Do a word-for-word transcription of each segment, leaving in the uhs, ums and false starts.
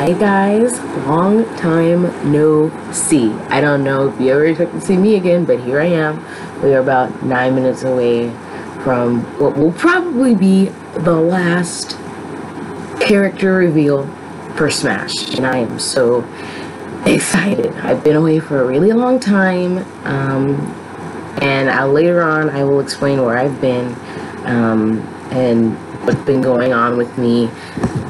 Hi guys, long time no see. I don't know if you ever expect to see me again, but here I am. We are about nine minutes away from what will probably be the last character reveal for Smash, and I am so excited. I've been away for a really long time, um, and I'll, later on I will explain where I've been um, and what's been going on with me.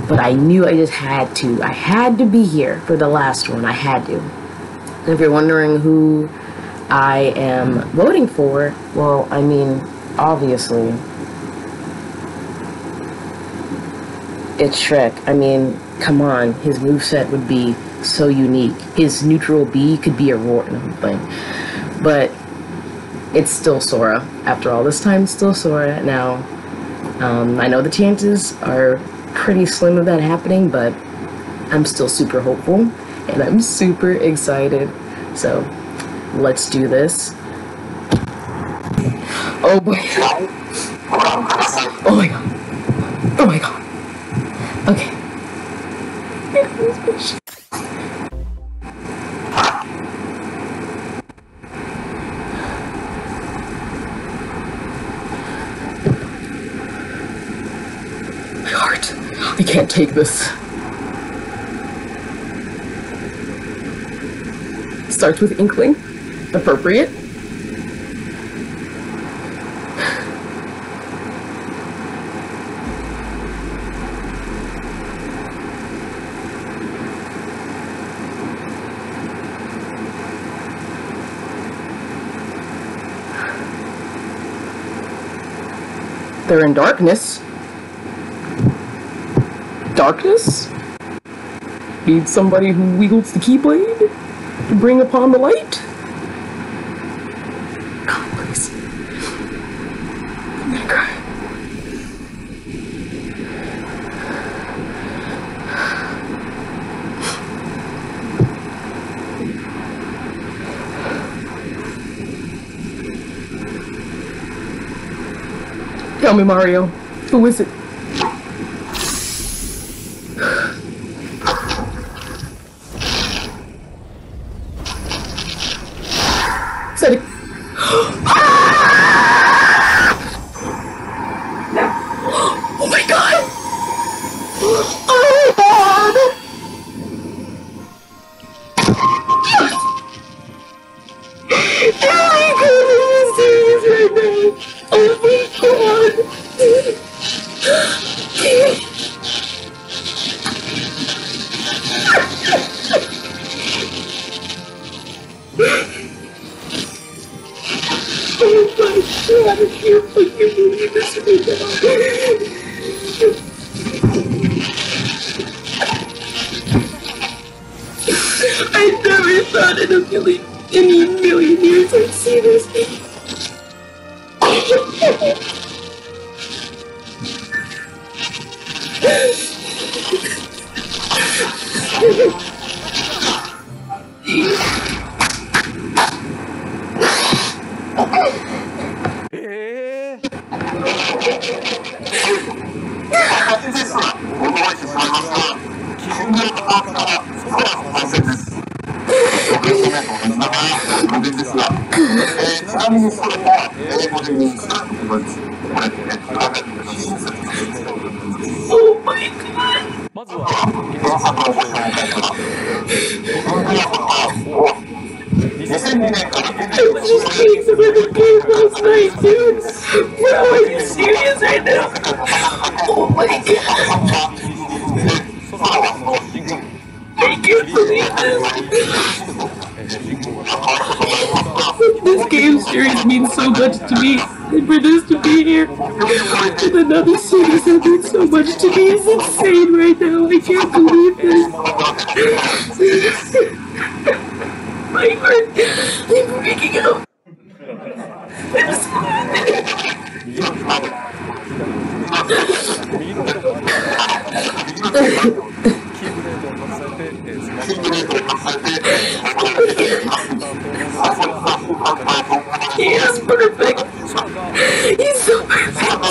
But I knew I just had to. I had to be here for the last one. I had to. And if you're wondering who I am voting for, well, I mean, obviously, it's Shrek. I mean, come on. His moveset would be so unique. His neutral B could be a roar and everything. But it's still Sora. After all this time, it's still Sora. Now, um, I know the chances are pretty slim of that happening, but I'm still super hopeful and I'm super excited, so let's do this. Oh boy. Oh my god. Oh my god. Okay. My heart. I can't take this. Starts with Inkling. Appropriate. They're in darkness. Darkness? Need somebody who wields the keyblade to bring upon the light? God, please. I'm gonna cry. Tell me, Mario. Who is it? Oh my god! Oh my god! Oh my god! Oh my god! I can't fucking believe this right now. I never thought in a million, in a million years I'd see this. Oh my god! This is just being some other game last night, dude! Bro, are you serious right now? Oh my god! I can't believe this! This game series means so much to me, and for this to be here in another series that means so much to me is insane right now! I can't believe this! My heart! I'm freaking out! I'm scared! He is perfect! He's so perfect!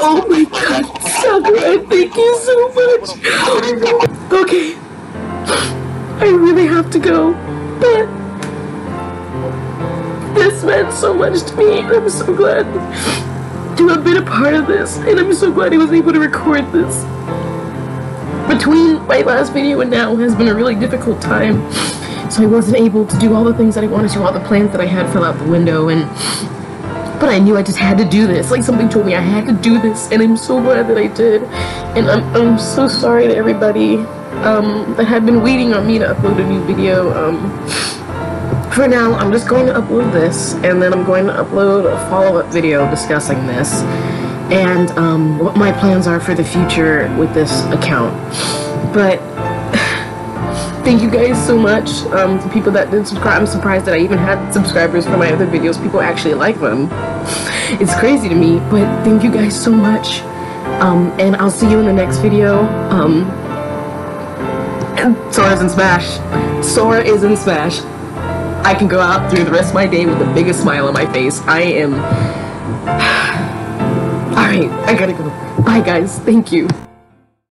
Oh my god, Sora, thank you so much! Okay. I really have to go, but this meant so much to me, and I'm so glad to have been a part of this, and I'm so glad I was able to record this. Between my last video and now has been a really difficult time, so I wasn't able to do all the things that I wanted to, all the plans that I had fell out the window, and but I knew I just had to do this. Like, something told me I had to do this, and I'm so glad that I did, and I'm, I'm so sorry to everybody um, that had been waiting on me to upload a new video. Um, For now, I'm just going to upload this, and then I'm going to upload a follow-up video discussing this, and um, what my plans are for the future with this account. But thank you guys so much um, to people that did subscribe. I'm surprised that I even had subscribers for my other videos. People actually like them. It's crazy to me, but thank you guys so much, um, and I'll see you in the next video. Um, Sora's in Smash. Sora is in Smash. I can go out through the rest of my day with the biggest smile on my face. I am... Alright, I gotta go. Bye guys, thank you.